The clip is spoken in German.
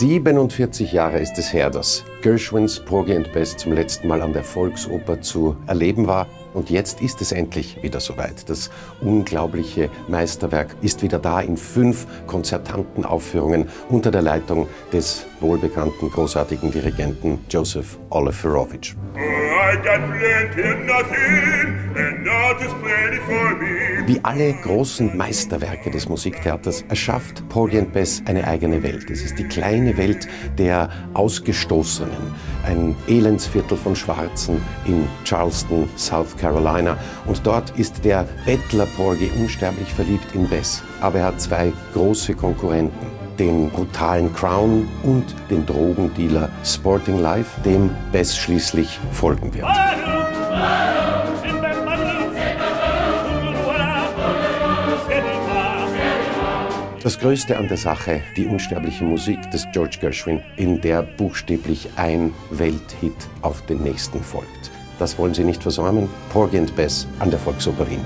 47 Jahre ist es her, dass Gershwins Porgy and Bess zum letzten Mal an der Volksoper zu erleben war. Und jetzt ist es endlich wieder soweit. Das unglaubliche Meisterwerk ist wieder da in 5 konzertanten Aufführungen unter der Leitung des wohlbekannten, großartigen Dirigenten Joseph Oliverowitsch. Wie alle großen Meisterwerke des Musiktheaters erschafft Porgy and Bess eine eigene Welt. Es ist die kleine Welt der Ausgestoßenen, ein Elendsviertel von Schwarzen in Charleston, South Carolina. Und dort ist der Bettler Porgy unsterblich verliebt in Bess. Aber er hat 2 große Konkurrenten: den brutalen Crown und den Drogendealer Sporting Life, dem Bess schließlich folgen wird. Das Größte an der Sache, die unsterbliche Musik des George Gershwin, in der buchstäblich ein Welthit auf den nächsten folgt. Das wollen Sie nicht versäumen. Porgy and Bess an der Volksoper Wien.